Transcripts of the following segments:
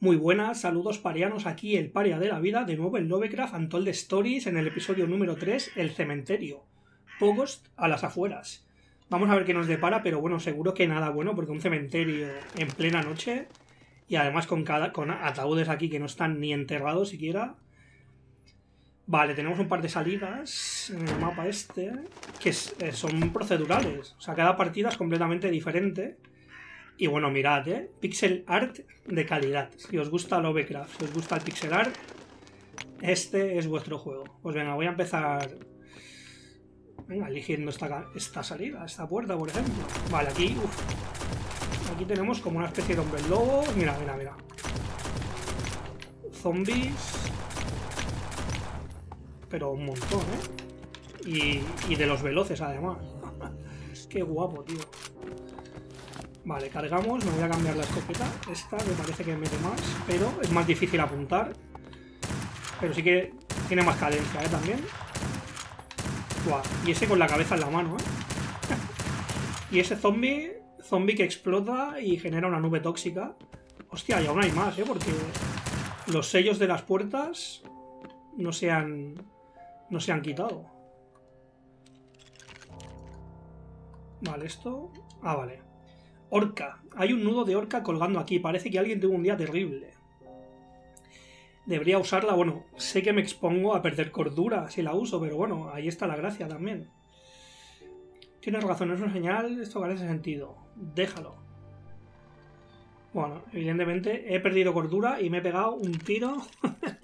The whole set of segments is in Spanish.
Muy buenas, saludos parianos, aquí el paria de la vida, de nuevo en Lovecraft Untold Stories, en el episodio número 3, El cementerio, Pogost a las afueras. Vamos a ver qué nos depara, pero bueno, seguro que nada bueno, porque un cementerio en plena noche, y además con ataúdes aquí que no están ni enterrados siquiera. Vale, tenemos un par de salidas en el mapa este, que son procedurales, o sea, cada partida es completamente diferente. Y bueno, mirad, pixel art de calidad. Si os gusta Lovecraft, si os gusta el pixel art, este es vuestro juego. Pues venga, voy a empezar eligiendo esta salida, esta puerta, por ejemplo. Vale, aquí, aquí tenemos como una especie de hombre lobo. Mira, mira, mira. Zombies. Pero un montón, Y de los veloces, además. Qué guapo, tío. Vale, cargamos, me voy a cambiar la escopeta. Esta me parece que mete más, pero es más difícil apuntar. Pero sí que tiene más cadencia, también. Buah, y ese con la cabeza en la mano, Y ese zombie que explota y genera una nube tóxica. Hostia, y aún hay más, porque los sellos de las puertas no se han quitado. Vale, esto... Ah, vale. Orca. Hay un nudo de orca colgando aquí. Parece que alguien tuvo un día terrible. Debería usarla. Bueno, sé que me expongo a perder cordura si la uso, pero bueno, ahí está la gracia también. Tienes razón, es una señal. Esto carece de sentido. Déjalo. Bueno, evidentemente he perdido cordura y me he pegado un tiro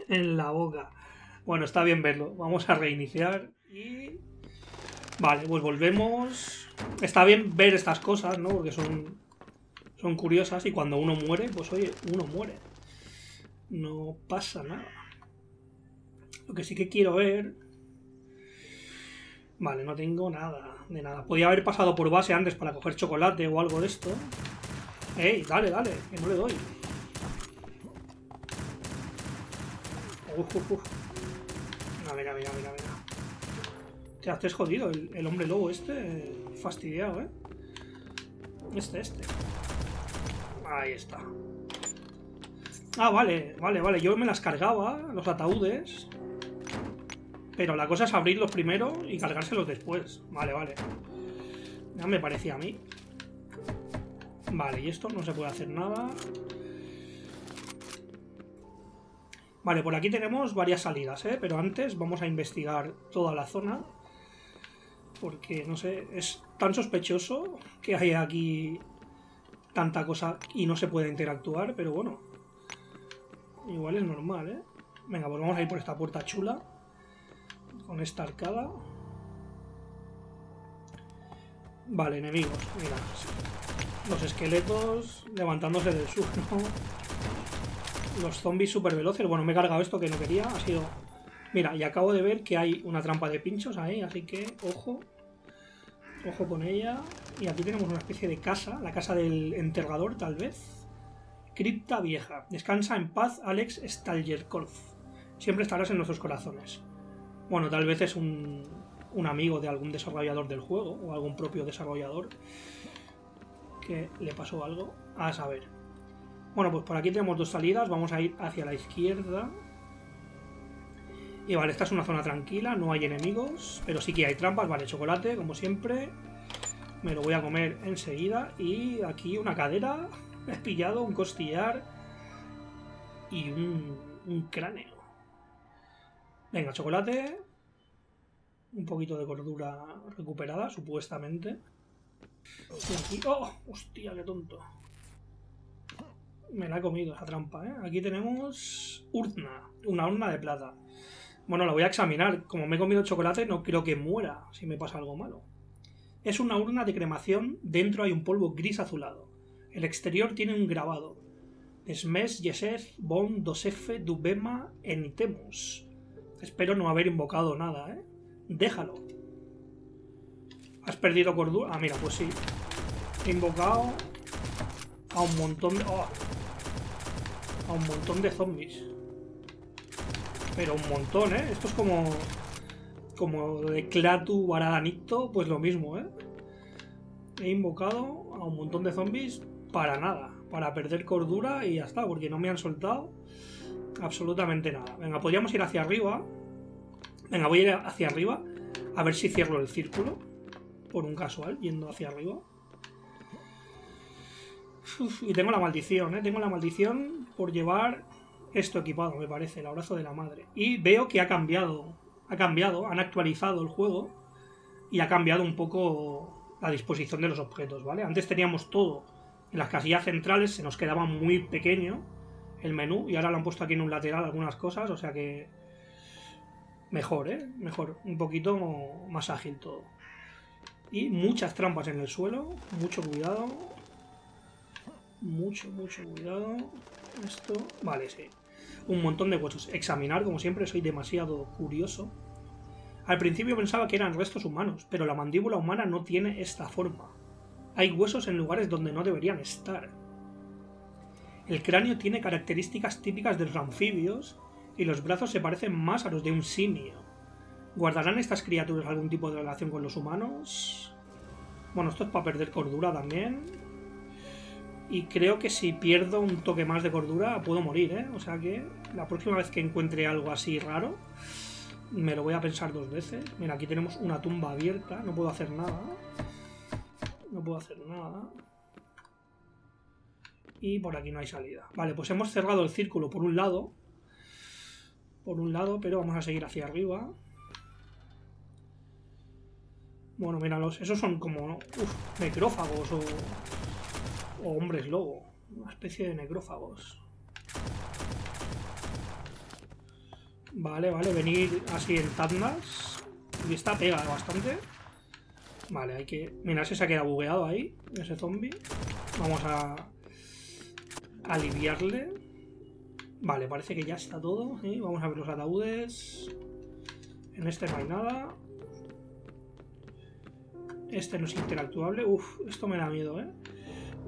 en la boca. Bueno, está bien verlo. Vamos a reiniciar y... Vale, pues volvemos. Está bien ver estas cosas, ¿no? Porque son curiosas y cuando uno muere, pues oye, uno muere. No pasa nada. Lo que sí que quiero ver... Vale, no tengo nada de nada. Podía haber pasado por base antes para coger chocolate o algo de esto. ¡Ey! Dale, dale, que no le doy. A ver, a ver, a ver, a ver. Te has jodido, el hombre lobo este fastidiado, este ahí está. Ah, vale, vale, vale, yo me las cargaba, los ataúdes, pero la cosa es abrirlos primero y cargárselos después. Vale, vale, ya me parecía a mí. Vale, y esto no se puede hacer nada. Vale, por aquí tenemos varias salidas, pero antes vamos a investigar toda la zona. Porque, no sé, es tan sospechoso que haya aquí tanta cosa y no se puede interactuar, pero bueno. Igual es normal, Venga, pues vamos a ir por esta puerta chula. Con esta arcada. Vale, enemigos, mira. Los esqueletos levantándose del suelo. Los zombies súper veloces. Bueno, me he cargado esto que no quería. Ha sido... Mira, y acabo de ver que hay una trampa de pinchos ahí, así que ojo. Ojo con ella. Y aquí tenemos una especie de casa, la casa del enterrador, tal vez. Cripta vieja. Descansa en paz, Alex Stalgerkorf. Siempre estarás en nuestros corazones. Bueno, tal vez es un amigo de algún desarrollador del juego, o algún propio desarrollador que le pasó algo, a saber. Bueno, pues por aquí tenemos dos salidas. Vamos a ir hacia la izquierda. Y vale, esta es una zona tranquila, no hay enemigos, pero sí que hay trampas. Vale, chocolate, como siempre. Me lo voy a comer enseguida. Y aquí una cadera, he pillado, un costillar y un cráneo. Venga, chocolate. Un poquito de cordura recuperada, supuestamente. Y aquí... ¡Oh! ¡Hostia, qué tonto! Me la he comido esa trampa, Aquí tenemos urna, una urna de plata. Bueno, la voy a examinar. Como me he comido chocolate, no creo que muera si me pasa algo malo. Es una urna de cremación. Dentro hay un polvo gris azulado. El exterior tiene un grabado. Smes Yesef Bon Dosefe Dubema Enitemus. Espero no haber invocado nada, Déjalo. ¿Has perdido cordura? Ah, mira, pues sí. invocado a un montón de... a un montón de zombies. Pero un montón, ¿eh? Esto es como de Klaatu Baradanito, pues lo mismo, ¿eh? He invocado a un montón de zombies para nada, para perder cordura y ya está, porque no me han soltado absolutamente nada. Venga, podríamos ir hacia arriba. Venga, voy a ir hacia arriba, a ver si cierro el círculo, por un casual, yendo hacia arriba. Uf, y tengo la maldición, ¿eh? Tengo la maldición por llevar esto equipado, me parece, el abrazo de la madre. Y veo que ha cambiado, han actualizado el juego y ha cambiado un poco la disposición de los objetos, ¿vale? Antes teníamos todo en las casillas centrales, se nos quedaba muy pequeño el menú, y ahora lo han puesto aquí en un lateral algunas cosas, o sea que mejor, ¿eh? Mejor, un poquito más ágil todo. Y muchas trampas en el suelo, mucho cuidado. Mucho cuidado. Esto... Vale, sí. Un montón de huesos. Examinar, como siempre, soy demasiado curioso. Al principio pensaba que eran restos humanos, pero la mandíbula humana no tiene esta forma. Hay huesos en lugares donde no deberían estar. El cráneo tiene características típicas de los anfibios y los brazos se parecen más a los de un simio. ¿Guardarán estas criaturas algún tipo de relación con los humanos? Bueno, esto es para perder cordura también. Y creo que si pierdo un toque más de cordura puedo morir, ¿eh? O sea que la próxima vez que encuentre algo así raro me lo voy a pensar dos veces. Mira, aquí tenemos una tumba abierta. No puedo hacer nada. No puedo hacer nada. Y por aquí no hay salida. Vale, pues hemos cerrado el círculo por un lado. Por un lado, pero vamos a seguir hacia arriba. Bueno, míralos. Esos son como... Uf, necrófagos o hombres lobo. Una especie de necrófagos. Vale, venir así en tandas. Y esta pega bastante. Vale, hay que... Mira, ese se ha quedado bugueado ahí, ese zombie. Vamos a aliviarle. Vale, parece que ya está todo, ¿sí? Vamos a ver los ataúdes. En este no hay nada. Este no es interactuable. Uf, esto me da miedo, ¿eh?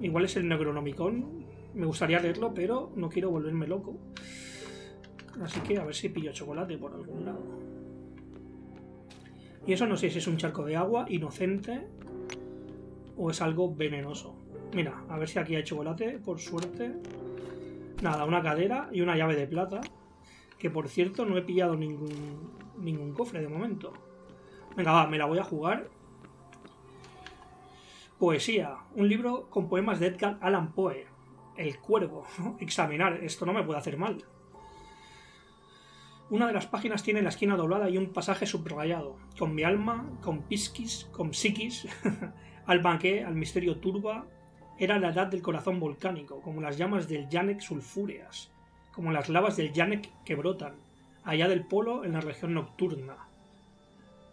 Igual es el Necronomicon. Me gustaría leerlo, pero no quiero volverme loco. Así que a ver si pillo chocolate por algún lado. Y eso no sé si es un charco de agua inocente o es algo venenoso. Mira, a ver si aquí hay chocolate, por suerte. Nada, una cadera y una llave de plata. Que por cierto no he pillado ningún cofre de momento. Venga, va, me la voy a jugar. Poesía. Un libro con poemas de Edgar Allan Poe. El cuervo. Examinar. Esto no me puede hacer mal. Una de las páginas tiene la esquina doblada y un pasaje subrayado. Con mi alma, con pisquis, con psiquis, al banqué, al misterio turba, era la edad del corazón volcánico, como las llamas del Yanek sulfúreas, como las lavas del Yanek que brotan, allá del polo en la región nocturna.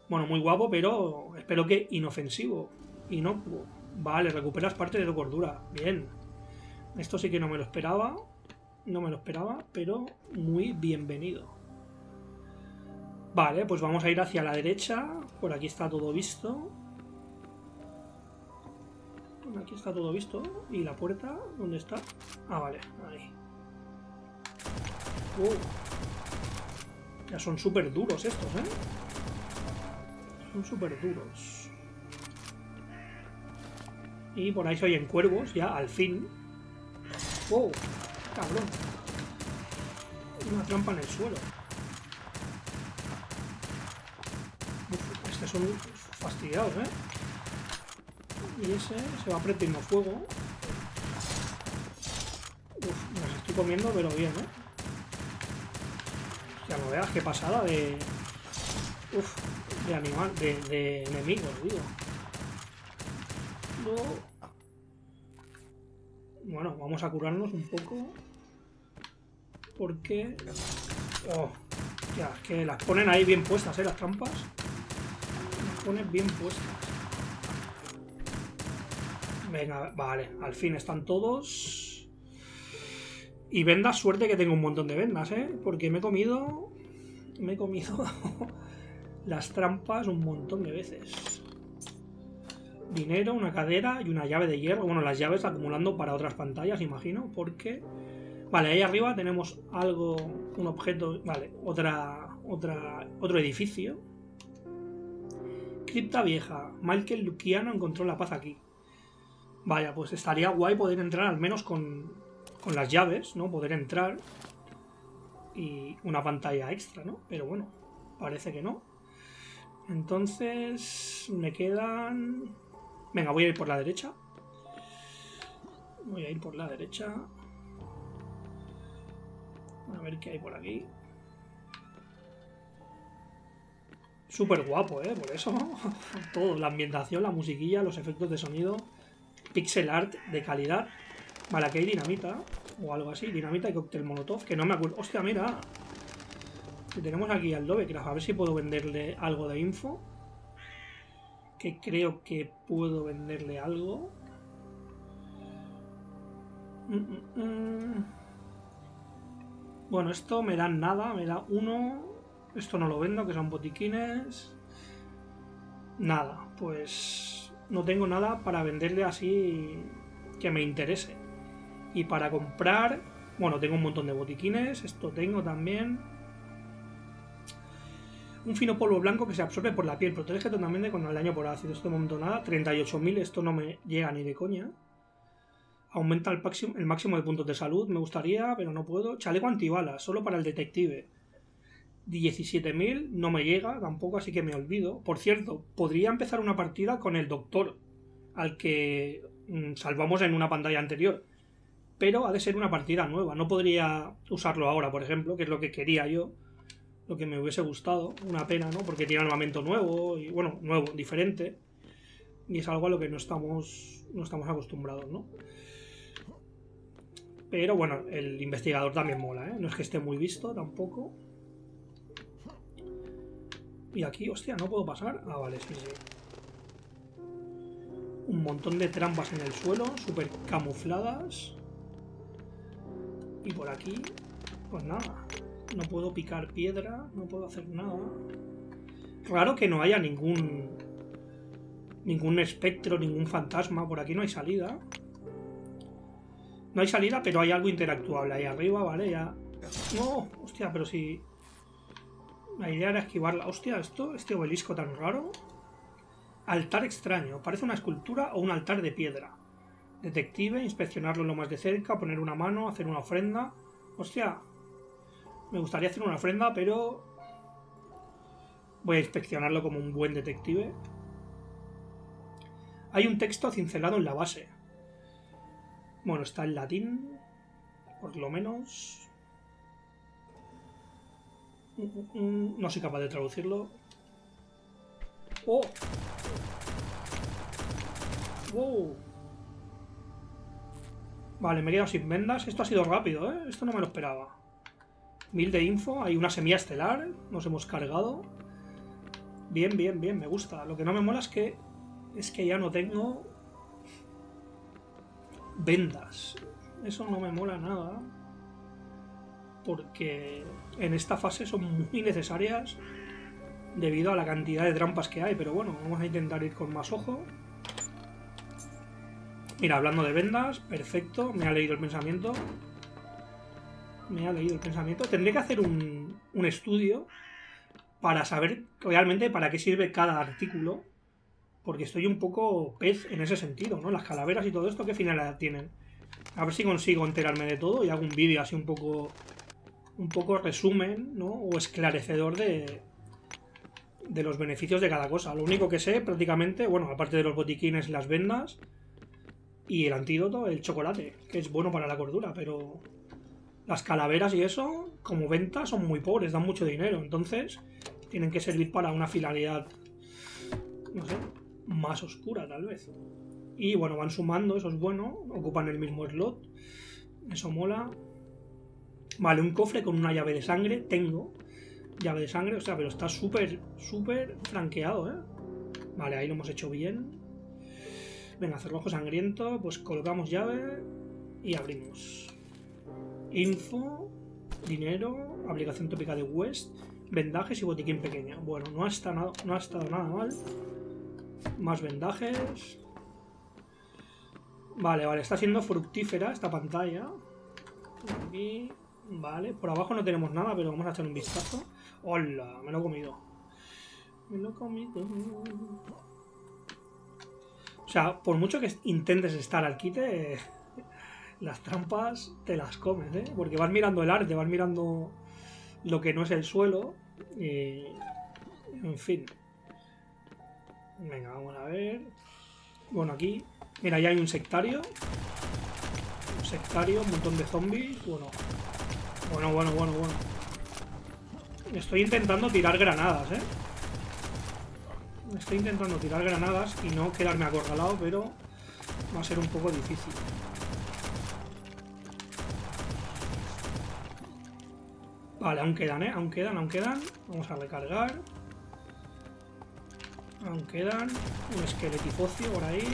Bueno, muy guapo, pero espero que inofensivo, inocuo. Vale, recuperas parte de tu cordura, bien. Esto sí que no me lo esperaba, pero muy bienvenido. Vale, pues vamos a ir hacia la derecha. Por aquí está todo visto. Aquí está todo visto. ¿Y la puerta? ¿Dónde está? Ah, vale, ahí. Ya son súper duros estos, ¿eh? Son súper duros. Y por ahí se oyen cuervos, ya, al fin. ¡Wow! ¡Cabrón! Una trampa en el suelo. Estos son fastidiados, ¿eh? Y ese se va prendiendo fuego. Uf, me los estoy comiendo, pero bien, ¿eh? Ya no veas qué pasada de... Uf, de animal... de enemigos, digo. No. Bueno, vamos a curarnos un poco. Porque... Oh, ya, es que las ponen ahí bien puestas, ¿eh? Las trampas. Bien puestas. Venga, vale, al fin están todos. Y vendas, suerte que tengo un montón de vendas, ¿eh? Porque me he comido las trampas un montón de veces. dinero, una cadera y una llave de hierro. Bueno, las llaves acumulando para otras pantallas, imagino, porque... Vale, ahí arriba tenemos algo, un objeto, vale, otro edificio. Cripta vieja. Michael Luciano encontró la paz aquí. Vaya, pues estaría guay poder entrar al menos con las llaves, ¿no? Poder entrar y una pantalla extra, ¿no? Pero bueno, parece que no. Entonces me quedan... Venga, voy a ir por la derecha. Voy a ir por la derecha. A ver qué hay por aquí. Súper guapo, ¿eh? Por eso. Todo, la ambientación, la musiquilla, los efectos de sonido. Pixel art de calidad. Vale, aquí hay dinamita. O algo así. Dinamita y cóctel molotov. Que no me acuerdo. Hostia, mira. Que tenemos aquí al Lovecraft. A ver si puedo venderle algo de info. Que creo que puedo venderle algo. Bueno, esto me da nada, me da uno. Esto no lo vendo, que son botiquines. Nada, pues no tengo nada para venderle así que me interese. Y para comprar, bueno, tengo un montón de botiquines, esto tengo también. Un fino polvo blanco que se absorbe por la piel, protege totalmente con el daño por ácido. Esto no me da nada, 38.000, esto no me llega ni de coña. Aumenta el máximo de puntos de salud. Me gustaría, pero no puedo. Chaleco antibalas, solo para el detective. 17.000, no me llega tampoco, así que me olvido. Por cierto, podría empezar una partida con el doctor, al que salvamos en una pantalla anterior. Pero ha de ser una partida nueva. No podría usarlo ahora, por ejemplo, que es lo que quería yo. Lo que me hubiese gustado. Una pena, ¿no? Porque tiene armamento nuevo, y bueno, nuevo, diferente. Y es algo a lo que no estamos acostumbrados, ¿no? Pero bueno, el investigador también mola, ¿eh? No es que esté muy visto tampoco. Y aquí, hostia, ¿no puedo pasar? Ah, vale, sí, sí. Un montón de trampas en el suelo, súper camufladas. Y por aquí, pues nada. No puedo picar piedra, no puedo hacer nada. Raro que no haya ningún espectro, ningún fantasma. Por aquí no hay salida. No hay salida, pero hay algo interactuable ahí arriba, ¿vale? Ya... ¡No! Hostia, pero si... La idea era esquivarla. Hostia, esto, este obelisco tan raro. Altar extraño. Parece una escultura o un altar de piedra. Detective, inspeccionarlo lo más de cerca, poner una mano, hacer una ofrenda. Hostia, me gustaría hacer una ofrenda, pero... Voy a inspeccionarlo como un buen detective. Hay un texto cincelado en la base. Bueno, está en latín, por lo menos. No soy capaz de traducirlo. ¡Oh! ¡Wow! Vale, me he quedado sin vendas. Esto ha sido rápido, ¿eh? Esto no me lo esperaba. 1000 de info. Hay una semilla estelar. Nos hemos cargado. Bien, bien, bien. Me gusta. Lo que no me mola es que... ya no tengo... vendas. Eso no me mola nada. Porque en esta fase son muy necesarias debido a la cantidad de trampas que hay. Pero bueno, vamos a intentar ir con más ojo. Mira, hablando de vendas, perfecto. Me ha leído el pensamiento. Me ha leído el pensamiento. Tendré que hacer un estudio para saber realmente para qué sirve cada artículo. Porque estoy un poco pez en ese sentido, ¿no? Las calaveras y todo esto, ¿qué finalidad tienen? A ver si consigo enterarme de todo y hago un vídeo así un poco resumen, ¿no? O esclarecedor de los beneficios de cada cosa. Lo único que sé prácticamente, bueno, aparte de los botiquines, las vendas y el antídoto, el chocolate, que es bueno para la cordura, pero las calaveras y eso, como venta, son muy pobres, dan mucho dinero. Entonces, tienen que servir para una finalidad, no sé, más oscura tal vez. Y bueno, van sumando, eso es bueno. Ocupan el mismo slot, eso mola. Vale, un cofre con una llave de sangre. Tengo llave de sangre, o sea, pero está súper, súper franqueado, ¿eh? Vale, ahí lo hemos hecho bien. Venga, cerrojo sangriento. Pues colocamos llave y abrimos. Info, dinero, aplicación tópica de West, vendajes y botiquín pequeño. Bueno, no ha estado nada mal. Más vendajes. Vale, vale, está siendo fructífera esta pantalla. Aquí, vale, por abajo no tenemos nada, pero vamos a echar un vistazo. ¡Hola! Me lo he comido. Me lo he comido. O sea, por mucho que intentes estar al quite, las trampas te las comes, ¿eh? Porque vas mirando el arte, vas mirando lo que no es el suelo. Y... en fin. Venga, vamos a ver. Bueno, aquí. Mira, ya hay un sectario. Un sectario, un montón de zombies. Bueno. Bueno. Estoy intentando tirar granadas, ¿eh? Estoy intentando tirar granadas y no quedarme acorralado, pero va a ser un poco difícil. Vale, aún quedan, ¿eh? Aún quedan. Vamos a recargar. Aún quedan. Un esqueletifocio por ahí.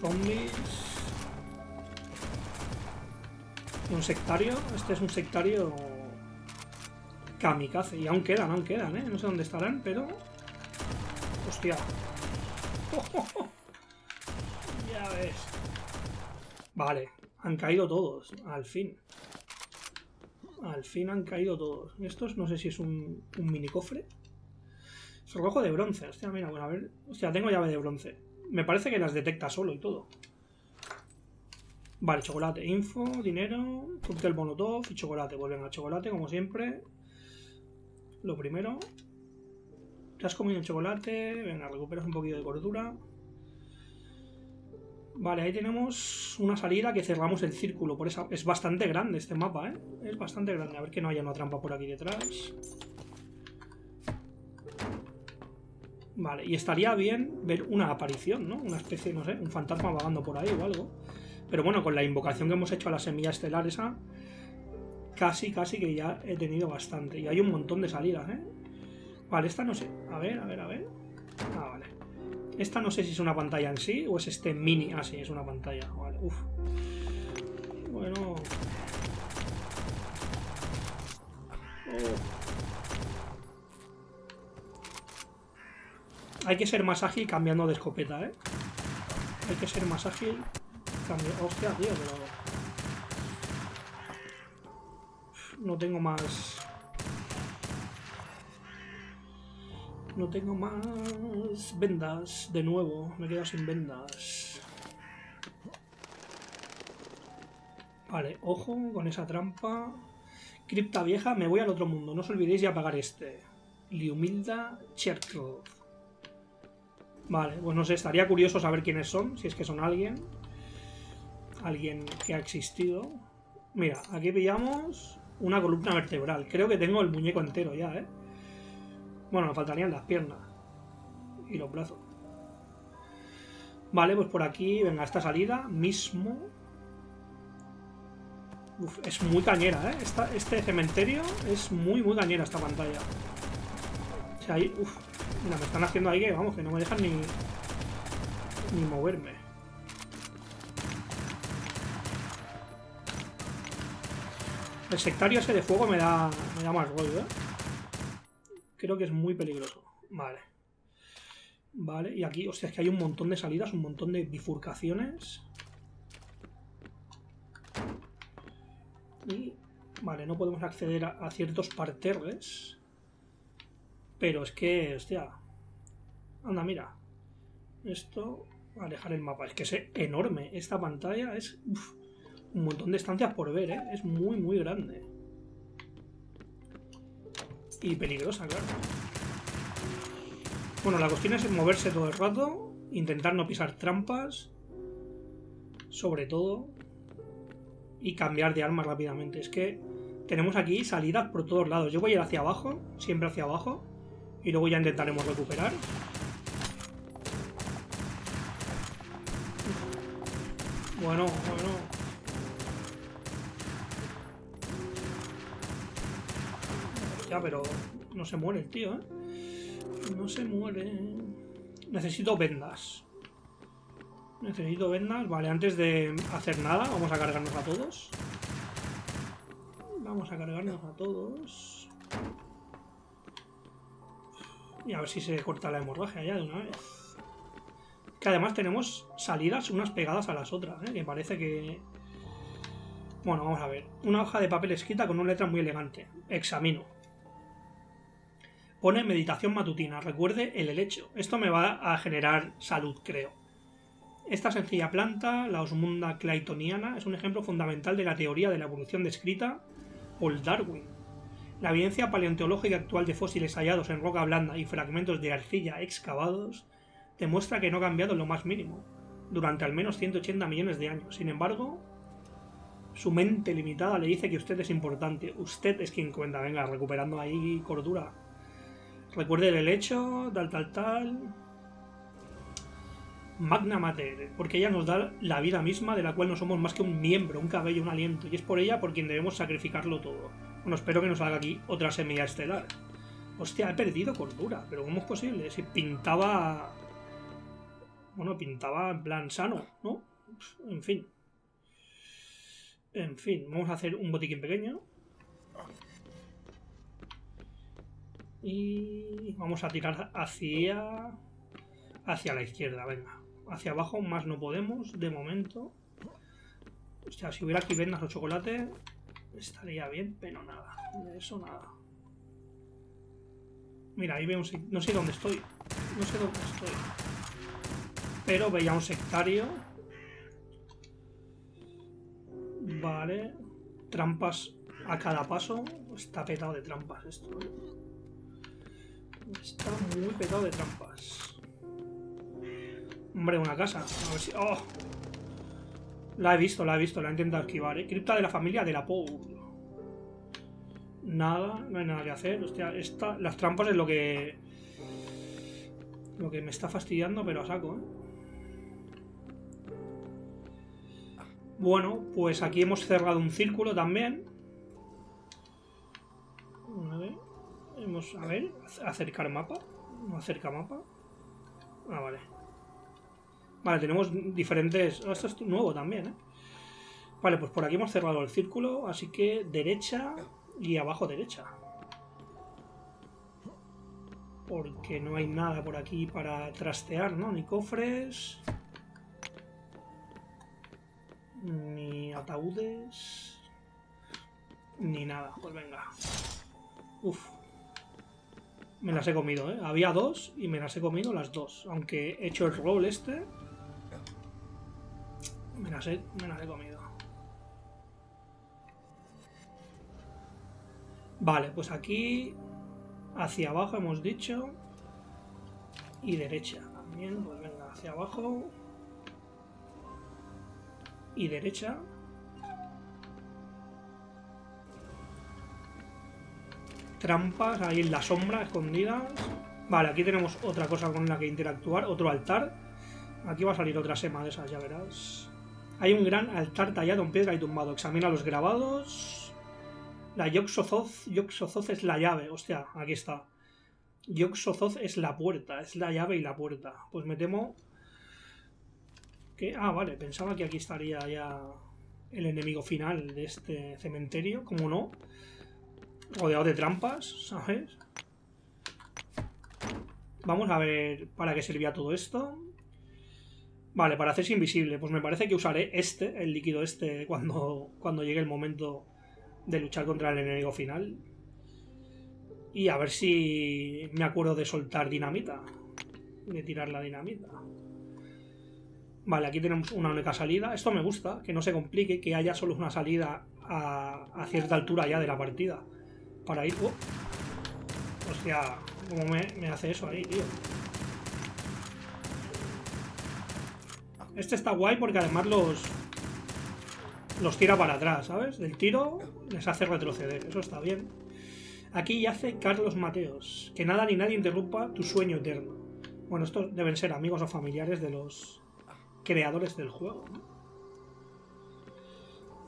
Zombies. Un sectario. Este es un sectario... kamikaze. Y aún quedan, ¿eh? No sé dónde estarán, pero... hostia. Oh. Ya ves. Vale. Han caído todos. Al fin. Al fin han caído todos. Estos no sé si es un mini cofre. Es rojo de bronce. Hostia, mira, bueno, a ver. Hostia, tengo llave de bronce. Me parece que las detecta solo y todo. Vale, chocolate, info, dinero, cóctel molotov y chocolate. Vuelven a chocolate, como siempre. Lo primero. ¿Te has comido el chocolate? Venga, recuperas un poquito de cordura. Vale, ahí tenemos una salida que cerramos el círculo. Por esa... es bastante grande este mapa, ¿eh? Es bastante grande. A ver que no haya una trampa por aquí detrás. Vale, y estaría bien ver una aparición, ¿no? Una especie, no sé, un fantasma vagando por ahí o algo. Pero bueno, con la invocación que hemos hecho a la semilla estelar esa, casi que ya he tenido bastante. Y hay un montón de salidas, ¿eh? Vale, esta no sé. A ver. Ah, vale. Esta no sé si es una pantalla en sí o es este mini. Ah, sí, es una pantalla. Vale, uff. Bueno. Hay que ser más ágil cambiando de escopeta, ¿eh? Hay que ser más ágil cambiando... hostia, tío, pero... no tengo más... no tengo más vendas. De nuevo, me he quedado sin vendas. Vale, ojo con esa trampa. Cripta vieja, me voy al otro mundo. No os olvidéis de apagar este. Liumilda Cherkov. Vale, pues no sé, estaría curioso saber quiénes son. Si es que son alguien. Alguien que ha existido. Mira, aquí pillamos una columna vertebral. Creo que tengo el muñeco entero ya, ¿eh? Bueno, me faltarían las piernas y los brazos. Vale, pues por aquí, venga, esta salida mismo. Uf, es muy cañera, ¿eh? Este cementerio es muy cañera esta pantalla. O sea, ahí, uff, mira, me están haciendo ahí que, vamos, que no me dejan ni moverme. El sectario ese de fuego me da más rollo, ¿eh? Creo que es muy peligroso. Vale. Vale, y aquí, hostia, es que hay un montón de salidas, un montón de bifurcaciones. Y, vale, no podemos acceder a ciertos parterres. Pero es que, hostia. Anda, mira. Esto, alejar el mapa. Es que es enorme. Esta pantalla es uf, un montón de estancias por ver, ¿eh? Es muy grande. Y peligrosa, claro. Bueno, la cuestión es moverse todo el rato, intentar no pisar trampas, sobre todo, y cambiar de arma rápidamente. Es que tenemos aquí salidas por todos lados. Yo voy a ir hacia abajo, siempre hacia abajo, y luego ya intentaremos recuperar. Bueno. Pero no se muere el tío, ¿eh? No se muere. Necesito vendas. Vale, antes de hacer nada, vamos a cargarnos a todos. Y a ver si se corta la hemorragia ya de una vez. Que además tenemos salidas unas pegadas a las otras, ¿eh? Que parece que... Bueno, vamos a ver. Una hoja de papel escrita con una letra muy elegante. Examino. Pone meditación matutina. Recuerde el helecho. Esto me va a generar salud, creo. Esta sencilla planta, la Osmunda claytoniana, es un ejemplo fundamental de la teoría de la evolución descrita por Darwin. La evidencia paleontológica actual de fósiles hallados en roca blanda y fragmentos de arcilla excavados demuestra que no ha cambiado en lo más mínimo durante al menos 180 millones de años. Sin embargo, su mente limitada le dice que usted es importante. Usted es quien cuenta. Venga, recuperando ahí cordura. Recuerde el helecho, tal, tal, tal... Magna Mater, porque ella nos da la vida misma, de la cual no somos más que un miembro, un cabello, un aliento, y es por ella por quien debemos sacrificarlo todo. Bueno, espero que nos salga aquí otra semilla estelar. Hostia, he perdido cordura, pero ¿cómo es posible? Si pintaba... Bueno, pintaba en plan sano, ¿no? En fin. En fin, vamos a hacer un botiquín pequeño. Y vamos a tirar hacia la izquierda, venga. Hacia abajo, más no podemos, de momento. O sea, si hubiera aquí vendas o chocolate, estaría bien, pero nada. De eso nada. Mira, ahí veo un sectario. No sé dónde estoy. No sé dónde estoy. Pero veía un sectario. Vale. Trampas a cada paso. Está petado de trampas esto. Está muy petado de trampas. Hombre, una casa. A ver si... ¡Oh! La he visto, la he intentado esquivar, ¿eh? Cripta de la familia de la Poe. Nada, no hay nada que hacer. Hostia, esta... las trampas es lo que me está fastidiando, pero a saco, ¿eh? Bueno, pues aquí hemos cerrado un círculo también. A ver... Hemos... A ver... Acercar mapa. No acerca mapa. Ah, vale. Vale, tenemos diferentes... Esto es nuevo también, ¿eh? Vale, pues por aquí hemos cerrado el círculo, así que derecha y abajo derecha. Porque no hay nada por aquí para trastear, ¿no? Ni cofres... Ni ataúdes... Ni nada, pues venga. Uf. Me las he comido, ¿eh? Había dos y me las he comido las dos. Aunque he hecho el roll este... Me las he comido. Vale, pues aquí... Hacia abajo hemos dicho. Y derecha también. Pues venga, hacia abajo. Y derecha. Trampas ahí en la sombra, escondidas. Vale, aquí tenemos otra cosa con la que interactuar. Otro altar. Aquí va a salir otra sema de esas, ya verás. Hay un gran altar tallado en piedra y tumbado. Examina los grabados. La Yog-Sothoth. Yog-Sothoth es la llave. Hostia, aquí está. Yog-Sothoth es la puerta. Es la llave y la puerta. Pues me temo... que... Ah, vale. Pensaba que aquí estaría ya el enemigo final de este cementerio. ¿Cómo no? Rodeado de trampas, ¿sabes? Vamos a ver para qué servía todo esto. Vale, para hacerse invisible. Pues me parece que usaré este, el líquido este, cuando llegue el momento de luchar contra el enemigo final. Y a ver si me acuerdo de soltar dinamita. De tirar la dinamita. Vale, aquí tenemos una única salida. Esto me gusta, que no se complique, que haya solo una salida a cierta altura ya de la partida. Para ir... Hostia, ¿cómo me hace eso ahí, tío? Este está guay porque además los tira para atrás, ¿sabes? Del tiro les hace retroceder, eso está bien. Aquí yace Carlos Mateos. Que nada ni nadie interrumpa tu sueño eterno. Bueno, estos deben ser amigos o familiares de los creadores del juego, ¿no?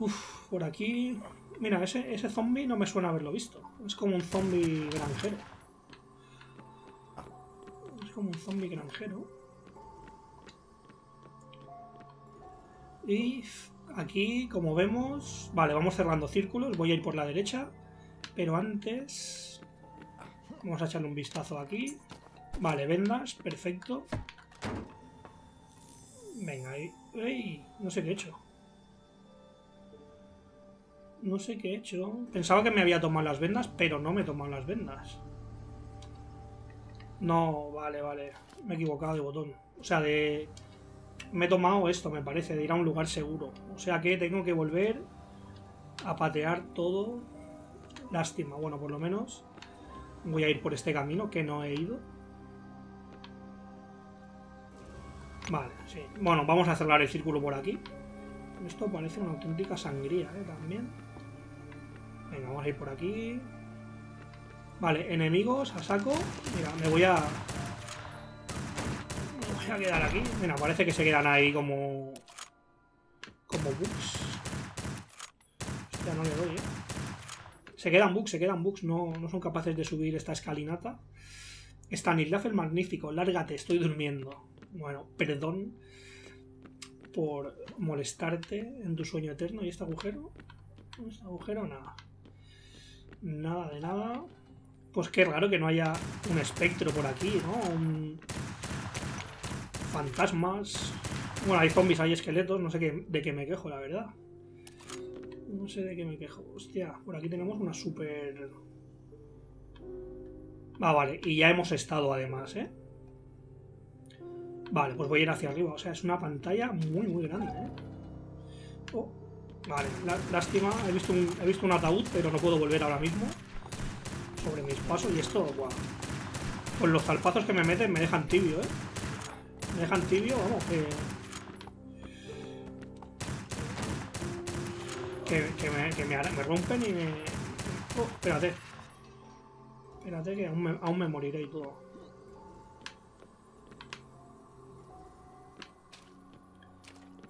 Uf, por aquí... Mira, ese zombie no me suena haberlo visto. Es como un zombie granjero. Es como un zombie granjero. Y aquí, como vemos... Vale, vamos cerrando círculos. Voy a ir por la derecha. Pero antes... Vamos a echarle un vistazo aquí. Vale, vendas, perfecto. Venga, ahí. ¡Ey! No sé qué he hecho. No sé qué he hecho. Pensaba que me había tomado las vendas, pero no me he tomado las vendas. No, vale, vale. Me he equivocado de botón. O sea, de... Me he tomado esto, me parece, de ir a un lugar seguro. O sea que tengo que volver a patear todo. Lástima. Bueno, por lo menos voy a ir por este camino que no he ido. Vale, sí. Bueno, vamos a cerrar el círculo por aquí. Esto parece una auténtica sangría, también. Venga, vamos a ir por aquí. Vale, enemigos a saco. Mira, me voy a quedar aquí. Mira, parece que se quedan ahí como bugs. Hostia, no le doy, Se quedan bugs. No son capaces de subir esta escalinata. Stanislav el Magnífico, lárgate, estoy durmiendo. Bueno, perdón por molestarte en tu sueño eterno. ¿Y este agujero? ¿Este agujero? Nada. Nada de nada. Pues qué raro que no haya un espectro por aquí, ¿no? Fantasmas. Bueno, hay zombies, hay esqueletos. No sé de qué me quejo, la verdad. No sé de qué me quejo. Hostia, por aquí tenemos una super... Ah, vale. Y ya hemos estado además, ¿eh? Vale, pues voy a ir hacia arriba. O sea, es una pantalla muy, muy grande, ¿eh? Oh, vale, lástima. He visto un ataúd, pero no puedo volver ahora mismo. Sobre mis pasos. Y esto, guau. Pues los zarpazos que me meten me dejan tibio, ¿eh? Me dejan tibio, vamos, que me rompen y me... Oh, espérate. Espérate que aún me moriré y todo.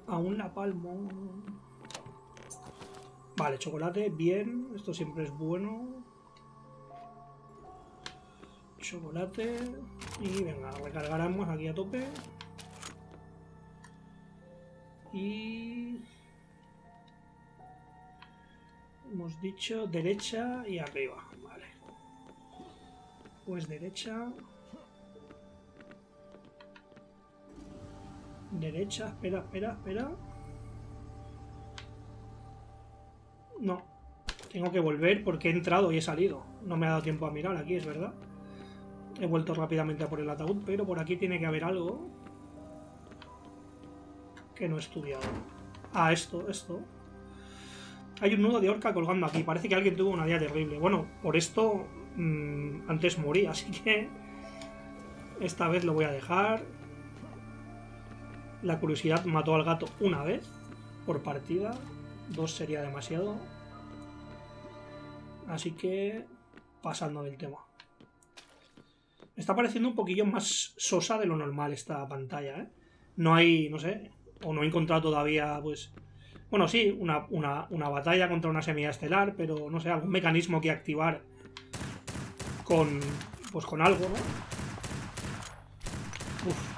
Aún la palmo. Vale, chocolate, bien. Esto siempre es bueno. Chocolate. Y venga, recargaremos aquí a tope. Y... Hemos dicho derecha y arriba. Vale. Pues derecha. Derecha, espera. No. Tengo que volver porque he entrado y he salido. No me ha dado tiempo a mirar aquí, es verdad. He vuelto rápidamente a por el ataúd, pero por aquí tiene que haber algo que no he estudiado. Ah, esto. Hay un nudo de orca colgando aquí. Parece que alguien tuvo una idea terrible. Bueno, por esto antes morí, así que esta vez lo voy a dejar. La curiosidad mató al gato una vez por partida. Dos sería demasiado. Así que pasando del tema. Me está pareciendo un poquillo más sosa de lo normal esta pantalla, ¿eh? No hay, no sé, o no he encontrado todavía, pues... Bueno, sí, una batalla contra una semilla estelar, pero no sé, algún mecanismo que activar con... pues con algo, ¿no? Uf.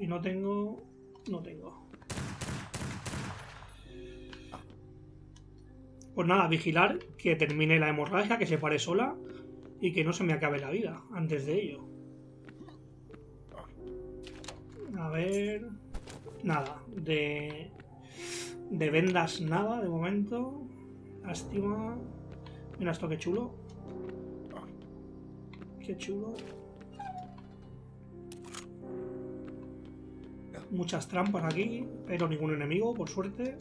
Y no tengo. Pues nada, vigilar que termine la hemorragia, que se pare sola y que no se me acabe la vida antes de ello. A ver... Nada, de vendas nada de momento. Lástima. Mira esto, qué chulo. Qué chulo. Muchas trampas aquí, pero ningún enemigo, por suerte.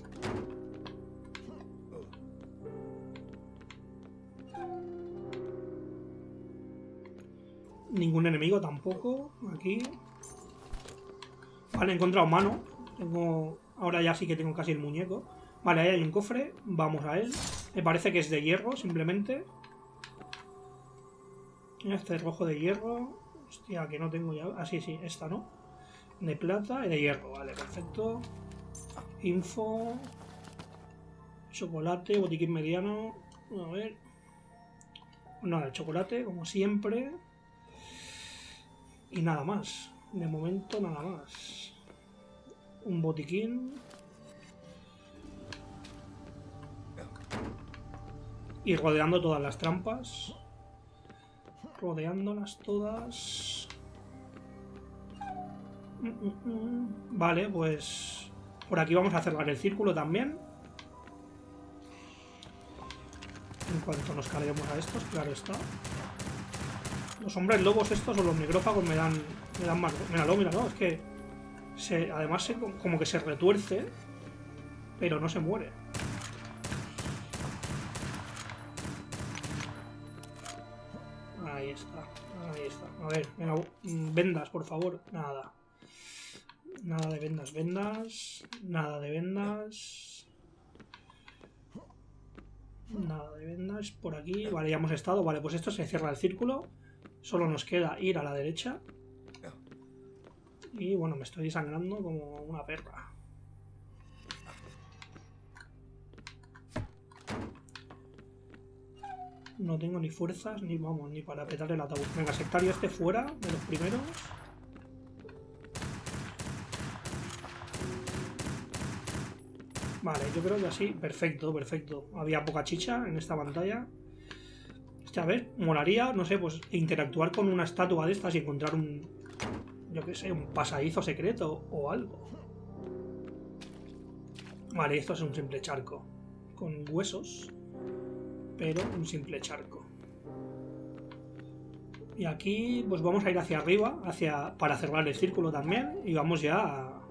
Ningún enemigo tampoco, aquí. Vale, he encontrado mano. Tengo... Ahora ya sí que tengo casi el muñeco. Vale, ahí hay un cofre. Vamos a él. Me parece que es de hierro, simplemente. Este rojo de hierro. Hostia, que no tengo ya... Ah, sí, esta, ¿no? De plata y de hierro. Vale, perfecto. Info. Chocolate, botiquín mediano. A ver. Nada, el chocolate, como siempre. Y nada más. De momento nada más. Un botiquín. Y rodeando todas las trampas. Rodeándolas todas. Vale, pues por aquí vamos a cerrar el círculo también. En cuanto nos carguemos a estos, claro está. Los hombres lobos estos o los micrófagos me dan más... Míralo, míralo, es que además como que se retuerce, pero no se muere. Ahí está, ahí está. A ver, mira, vendas, por favor. Nada. Nada de vendas, vendas. Nada de vendas. Nada de vendas por aquí. Vale, ya hemos estado. Vale, pues esto se cierra el círculo. Solo nos queda ir a la derecha. Y bueno, me estoy desangrando como una perra. No tengo ni fuerzas, ni vamos, ni para petar el ataúd. Venga, sectario este fuera, de los primeros. Vale, yo creo que así, perfecto, perfecto. Había poca chicha en esta pantalla. A ver, molaría, no sé, pues interactuar con una estatua de estas y encontrar un... yo qué sé, un pasadizo secreto o algo. Vale, esto es un simple charco. Con huesos... pero un simple charco. Y aquí pues vamos a ir hacia arriba, para cerrar el círculo también. Y vamos ya a...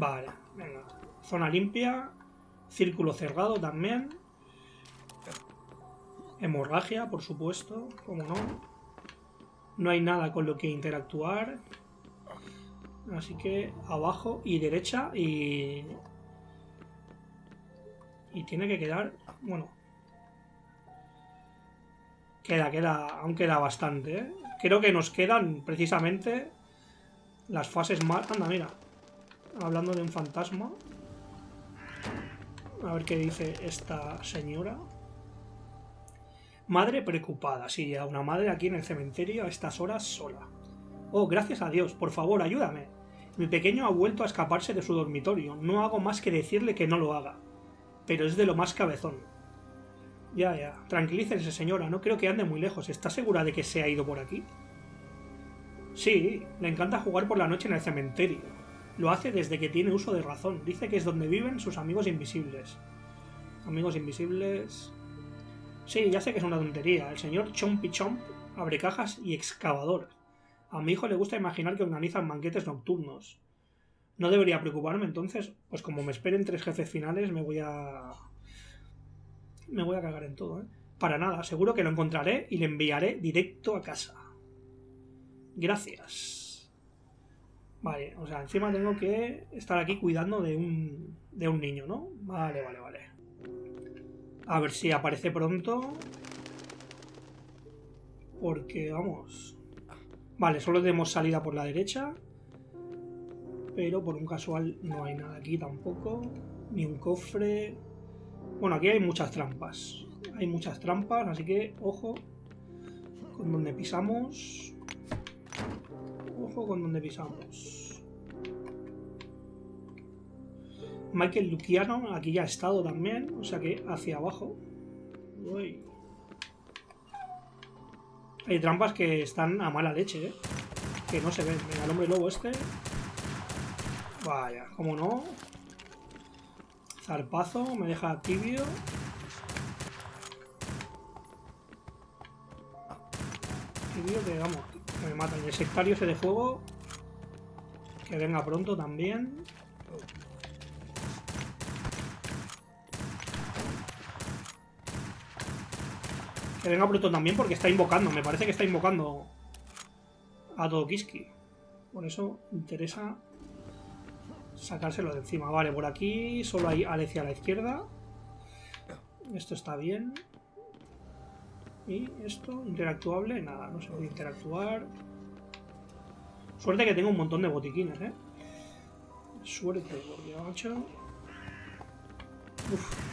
Vale, venga. Zona limpia. Círculo cerrado también. Hemorragia, por supuesto. Como no. No hay nada con lo que interactuar. Así que abajo y derecha y... y tiene que quedar... bueno... Queda... aún queda bastante, ¿eh? Creo que nos quedan precisamente las fases más... Anda, mira. Hablando de un fantasma. A ver qué dice esta señora. Madre preocupada. Sí, a una madre aquí en el cementerio a estas horas sola. Oh, gracias a Dios. Por favor, ayúdame. Mi pequeño ha vuelto a escaparse de su dormitorio. No hago más que decirle que no lo haga. Pero es de lo más cabezón. Ya, ya. Tranquilícese, señora. No creo que ande muy lejos. ¿Está segura de que se ha ido por aquí? Sí, le encanta jugar por la noche en el cementerio. Lo hace desde que tiene uso de razón. Dice que es donde viven sus amigos invisibles. Amigos invisibles... Sí, ya sé que es una tontería. El señor Chompy Chomp abre cajas y excavador. A mi hijo le gusta imaginar que organizan banquetes nocturnos. No debería preocuparme, entonces, pues como me esperen tres jefes finales, me voy a cagar en todo, ¿eh? Para nada, seguro que lo encontraré y le enviaré directo a casa. Gracias. Vale, o sea, encima tengo que estar aquí cuidando de un niño, ¿no? Vale, vale, vale. A ver si aparece pronto. Porque, vamos... Vale, solo tenemos salida por la derecha. Pero por un casual no hay nada aquí tampoco. Ni un cofre... Bueno, aquí hay muchas trampas. Hay muchas trampas, así que ojo con donde pisamos. Ojo con donde pisamos. Michael Luciano, aquí ya ha estado también, o sea que hacia abajo. Uy. Hay trampas que están a mala leche, ¿eh? Que no se ven. Mira, el hombre lobo este. Vaya, como no. Zarpazo, me deja tibio. Tibio que, vamos, que me matan. El sectario ese de fuego. Que venga pronto también. Que venga pronto también porque está invocando. Me parece que está invocando a todo Kiski. Por eso interesa sacárselo de encima. Vale, por aquí solo hay Alecia a la izquierda. Esto está bien. Y esto, interactuable, nada, no se puede interactuar. Suerte que tengo un montón de botiquines, ¿eh? Suerte, porque macho. Uf.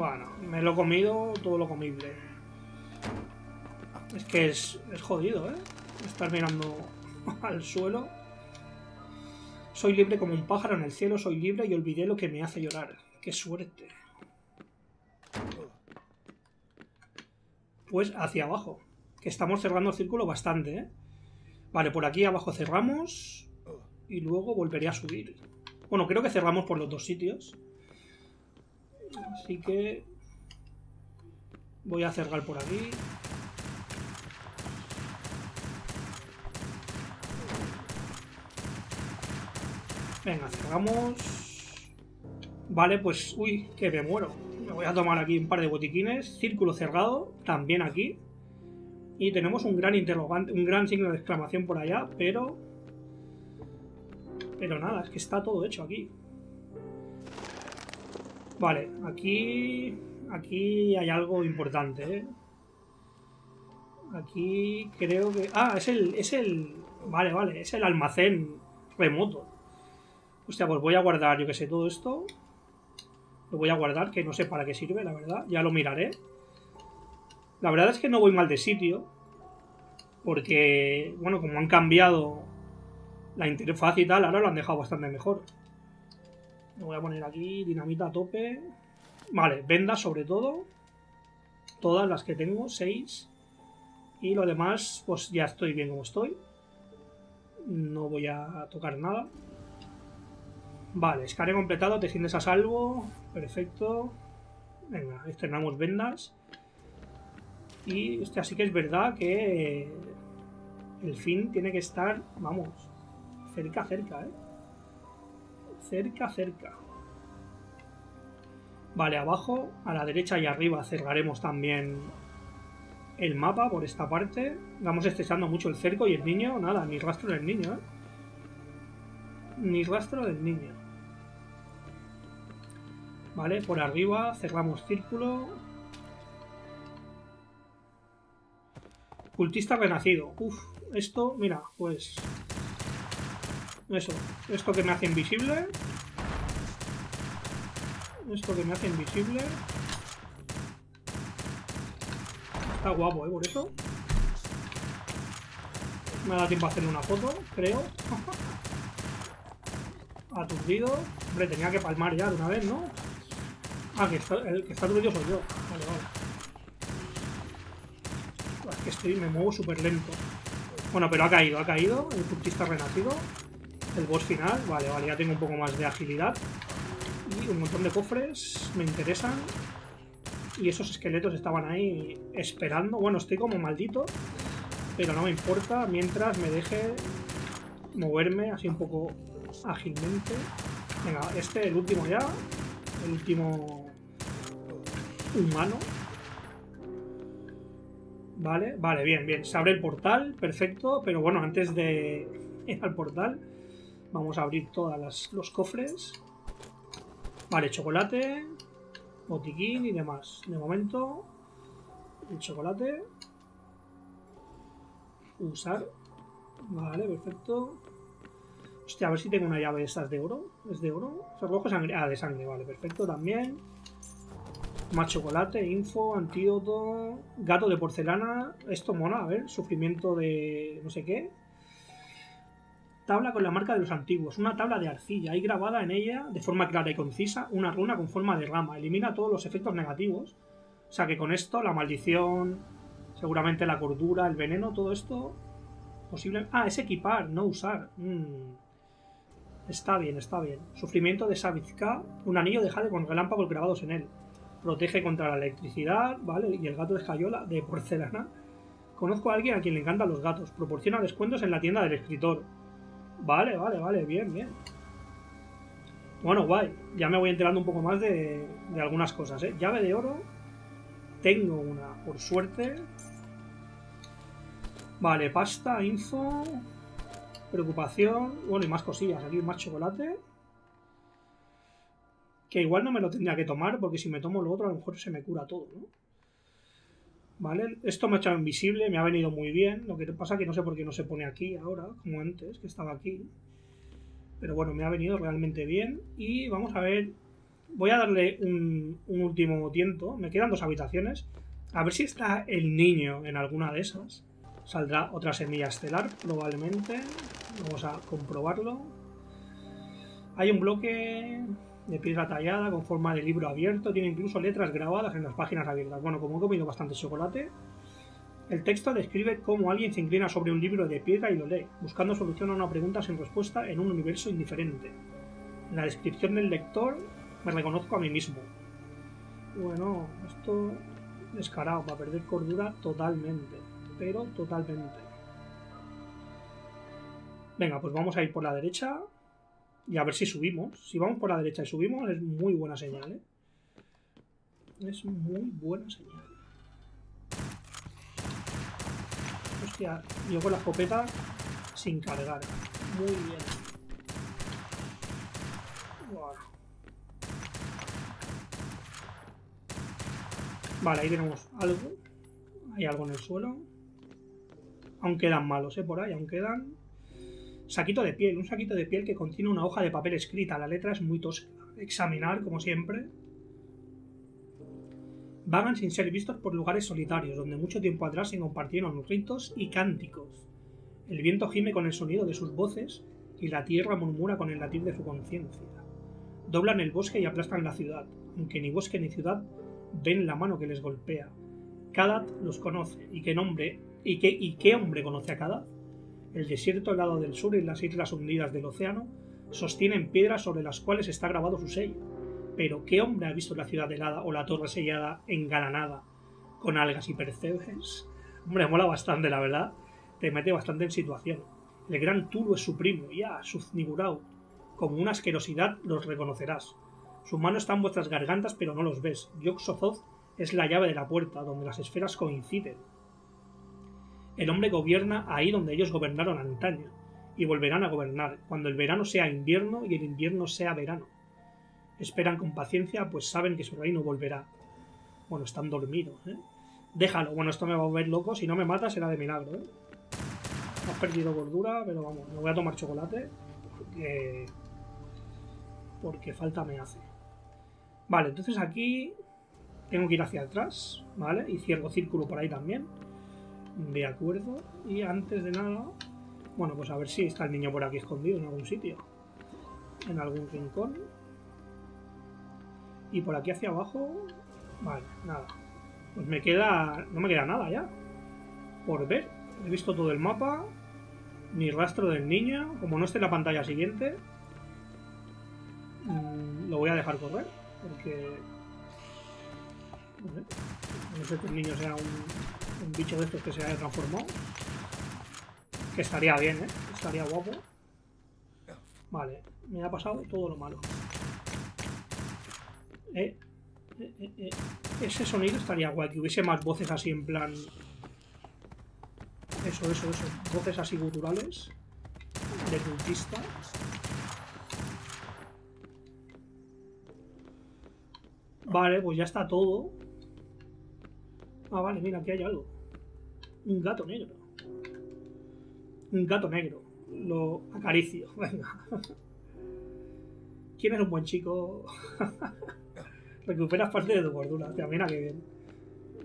Bueno, me lo he comido todo lo comible. Es que es jodido, ¿eh? Estar mirando al suelo. Soy libre como un pájaro en el cielo, soy libre y olvidé lo que me hace llorar. ¡Qué suerte! Pues hacia abajo, que estamos cerrando el círculo bastante, ¿eh? Vale, por aquí abajo cerramos y luego volveré a subir. Bueno, creo que cerramos por los dos sitios. Así que voy a cerrar por aquí. Venga, cerramos. Vale, pues... Uy, que me muero. Me voy a tomar aquí un par de botiquines. Círculo cerrado, también aquí. Y tenemos un gran interrogante, un gran signo de exclamación por allá, pero... Pero nada, es que está todo hecho aquí. Vale, aquí... Aquí hay algo importante, ¿eh? Aquí creo que... Ah, es el... Vale, vale, es el almacén remoto. Hostia, pues voy a guardar, yo que sé, todo esto. Lo voy a guardar, que no sé para qué sirve, la verdad. Ya lo miraré. La verdad es que no voy mal de sitio. Porque, bueno, como han cambiado la interfaz y tal, ahora lo han dejado bastante mejor. Lo voy a poner aquí, dinamita a tope. Vale, vendas sobre todo. Todas las que tengo, 6. Y lo demás, pues ya estoy bien como estoy. No voy a tocar nada. Vale, escaneo completado, te sientes a salvo. Perfecto. Venga, estrenamos vendas. Y este, así que es verdad que el fin tiene que estar, vamos, cerca, cerca, ¿eh? Cerca, cerca. Vale, abajo, a la derecha y arriba cerraremos también el mapa por esta parte. Vamos estrechando mucho el cerco y el niño, nada, ni rastro del niño, ¿eh? Ni rastro del niño. Vale, por arriba cerramos círculo. Cultista renacido. Uf, esto, mira, pues... Eso, esto que me hace invisible. Esto que me hace invisible. Está guapo, ¿eh? Por eso. Me ha dado tiempo a hacerle una foto, creo. Aturdido. Hombre, tenía que palmar ya de una vez, ¿no? Ah, que está, el que está aturdido soy yo. Vale, vale. Es que estoy, me muevo súper lento. Bueno, pero ha caído el cultista renacido. El boss final. Vale, vale, ya tengo un poco más de agilidad. Y un montón de cofres me interesan. Y esos esqueletos estaban ahí esperando. Bueno, estoy como maldito. Pero no me importa mientras me deje moverme así un poco... ágilmente. Venga, este, el último ya. El último humano. Vale, vale, bien, bien. Se abre el portal, perfecto. Pero bueno, antes de ir al portal, vamos a abrir todos los cofres. Vale, chocolate, botiquín y demás. De momento, el chocolate. Usar. Vale, perfecto. Hostia, a ver si tengo una llave de estas de oro. ¿Es de oro? Cerrojo sangre. Ah, de sangre, vale, perfecto también. Más chocolate, info, antídoto, gato de porcelana. Esto mola, a ver, sufrimiento de no sé qué. Tabla con la marca de los antiguos. Una tabla de arcilla. Hay grabada en ella, de forma clara y concisa, una runa con forma de rama. Elimina todos los efectos negativos. O sea que con esto, la maldición, seguramente la cordura, el veneno, todo esto... posible. Ah, es equipar, no usar. Está bien, está bien. Sufrimiento de Savizka. Un anillo de jade con relámpagos grabados en él. Protege contra la electricidad, ¿vale? Y el gato de escayola de porcelana. Conozco a alguien a quien le encantan los gatos. Proporciona descuentos en la tienda del escritor. Vale, vale, vale. Bien, bien. Bueno, guay. Ya me voy enterando un poco más de algunas cosas, ¿eh? Llave de oro. Tengo una, por suerte. Vale, pasta, info... preocupación... Bueno, y más cosillas. Aquí más chocolate. Que igual no me lo tendría que tomar, porque si me tomo lo otro a lo mejor se me cura todo, ¿no? Vale, esto me ha echado invisible, me ha venido muy bien. Lo que pasa es que no sé por qué no se pone aquí ahora, como antes, que estaba aquí. Pero bueno, me ha venido realmente bien. Y vamos a ver Voy a darle un último tiento. Me quedan dos habitaciones. A ver si está el niño en alguna de esas. Saldrá otra semilla estelar, probablemente. Vamos a comprobarlo. Hay un bloque de piedra tallada con forma de libro abierto. Tiene incluso letras grabadas en las páginas abiertas. Bueno, como he comido bastante chocolate, el texto describe cómo alguien se inclina sobre un libro de piedra y lo lee, buscando solución a una pregunta sin respuesta en un universo indiferente. En la descripción del lector me reconozco a mí mismo. Bueno, esto descarado, para perder cordura totalmente, pero totalmente. Venga, pues vamos a ir por la derecha y a ver si subimos. Si vamos por la derecha y subimos es muy buena señal, ¿eh? Es muy buena señal. Hostia, yo con la escopeta sin cargar. Muy bien. Wow. Vale, ahí tenemos algo. Hay algo en el suelo. Aún quedan malos, por ahí, aún quedan. Saquito de piel. Un saquito de piel que contiene una hoja de papel escrita. La letra es muy tosca. Examinar, como siempre. Vagan sin ser vistos por lugares solitarios, donde mucho tiempo atrás se compartieron ritos y cánticos. El viento gime con el sonido de sus voces y la tierra murmura con el latir de su conciencia. Doblan el bosque y aplastan la ciudad, aunque ni bosque ni ciudad ven la mano que les golpea. Kadath los conoce, ¿y qué hombre conoce a Kadath? El desierto helado del sur y las islas hundidas del océano sostienen piedras sobre las cuales está grabado su sello. Pero ¿qué hombre ha visto la ciudad helada o la torre sellada engalanada con algas y percebes? Hombre, mola bastante, la verdad. Te mete bastante en situación. El gran Tulu es su primo, ya, su Zniburau. Como una asquerosidad los reconocerás. Su mano está en vuestras gargantas, pero no los ves. Yog-Sothoth es la llave de la puerta, donde las esferas coinciden. El hombre gobierna ahí donde ellos gobernaron antaño, y volverán a gobernar, cuando el verano sea invierno y el invierno sea verano. Esperan con paciencia, pues saben que su reino volverá. Bueno, están dormidos, ¿eh? Déjalo. Bueno, esto me va a volver loco. Si no me mata, será de milagro, ¿eh? Has perdido gordura, pero vamos, me voy a tomar chocolate. Porque falta me hace. Vale, entonces aquí tengo que ir hacia atrás, ¿vale? Y cierro círculo por ahí también. De acuerdo. Y antes de nada... Bueno, pues a ver si está el niño por aquí escondido en algún sitio. En algún rincón. Y por aquí hacia abajo... Vale, nada. Pues me queda... No me queda nada ya. Por ver. He visto todo el mapa. Ni rastro del niño. Como no esté en la pantalla siguiente... lo voy a dejar correr. Porque... No sé que el niño sea un bicho de estos que se haya transformado. Que estaría bien, ¿eh? Estaría guapo. Vale. Me ha pasado todo lo malo. Ese sonido estaría guay, que hubiese más voces así en plan... Eso. Voces así guturales. De cultista. Vale, pues ya está todo. Ah, vale, mira, aquí hay algo. Un gato negro. Un gato negro. Lo acaricio, venga. ¿Quién es un buen chico? Recuperas parte de tu gordura. Tía, mira que bien.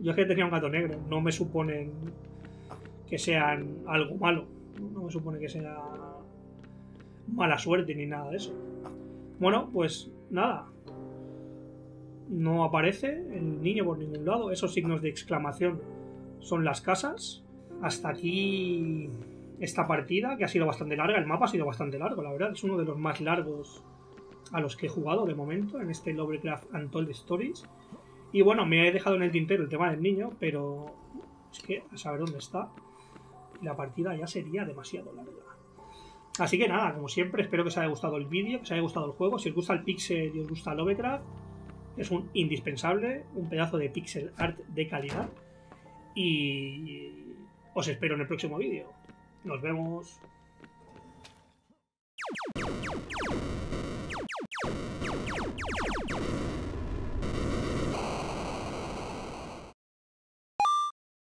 Yo es que tenía un gato negro. No me suponen que sean algo malo. No me supone que sea mala suerte ni nada de eso. Bueno, pues nada. No aparece el niño por ningún lado. Esos signos de exclamación son las casas. Hasta aquí esta partida, que ha sido bastante larga. El mapa ha sido bastante largo, la verdad. Es uno de los más largos a los que he jugado de momento en este Lovecraft Untold Stories. Y bueno, me he dejado en el tintero el tema del niño, pero es que a saber dónde está. La partida ya sería demasiado larga. Así que nada, como siempre, espero que os haya gustado el vídeo, que os haya gustado el juego. Si os gusta el pixel y os gusta Lovecraft, es un indispensable, un pedazo de pixel art de calidad. Y os espero en el próximo vídeo. Nos vemos.